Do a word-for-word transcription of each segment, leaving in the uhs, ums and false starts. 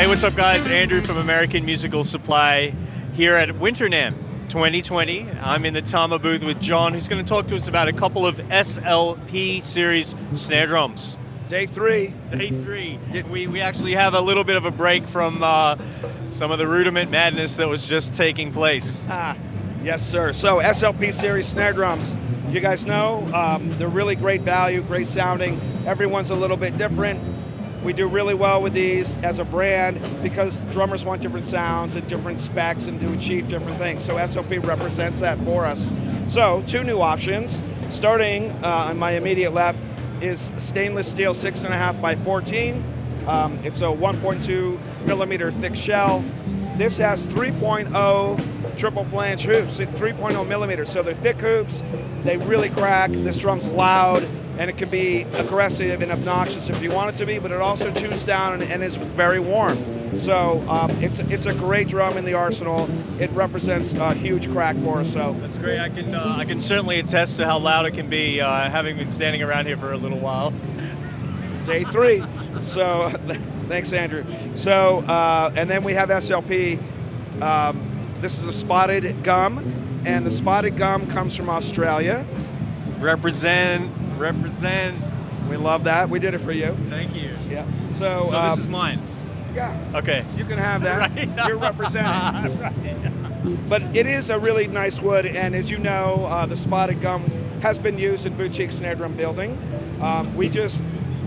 Hey, what's up, guys? Andrew from American Musical Supply here at Winter NAMM twenty twenty. I'm in the Tama booth with John, who's going to talk to us about a couple of S L P series snare drums. Day three. Day three. We, we actually have a little bit of a break from uh, some of the rudiment madness that was just taking place. Ah, yes, sir. So S L P series snare drums, you guys know, um, they're really great value, great sounding. Everyone's a little bit different. We do really well with these as a brand because drummers want different sounds and different specs and to achieve different things. So S L P represents that for us. So two new options. Starting uh, on my immediate left, is stainless steel six and a half by fourteen. Um, it's a one point two millimeter thick shell. This has three point oh triple flange hoops, three point oh millimeters. So they're thick hoops, they really crack. This drum's loud and it can be aggressive and obnoxious if you want it to be, but it also tunes down and, and is very warm. So um, it's, it's a great drum in the arsenal. It represents a huge crack for us. So that's great. I can, uh, I can certainly attest to how loud it can be, uh, having been standing around here for a little while. Day three. So thanks, Andrew. So uh, and then we have S L P. Um, this is a spotted gum, and the spotted gum comes from Australia. Represent. Represent. We love that. We did it for you. Thank you. Yeah. So, so um, this is mine. Yeah. Okay. You can have that. Right. You're represented. Right. But it is a really nice wood, and as you know, uh, the spotted gum has been used in boutique snare drum building. Um, we just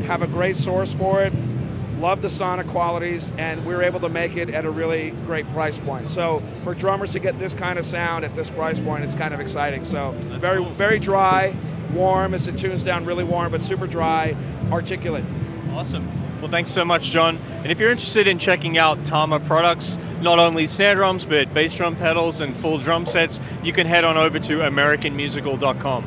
have a great source for it. Love the sonic qualities, and we were able to make it at a really great price point. So for drummers to get this kind of sound at this price point, it's kind of exciting. So very, very dry. Warm as it tunes down, really warm, but super dry, articulate. Awesome. Well, thanks so much, John. And if you're interested in checking out Tama products, not only snare drums, but bass drum pedals and full drum sets, you can head on over to American Musical dot com.